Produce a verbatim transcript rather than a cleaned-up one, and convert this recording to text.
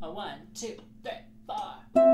One, two, three, four.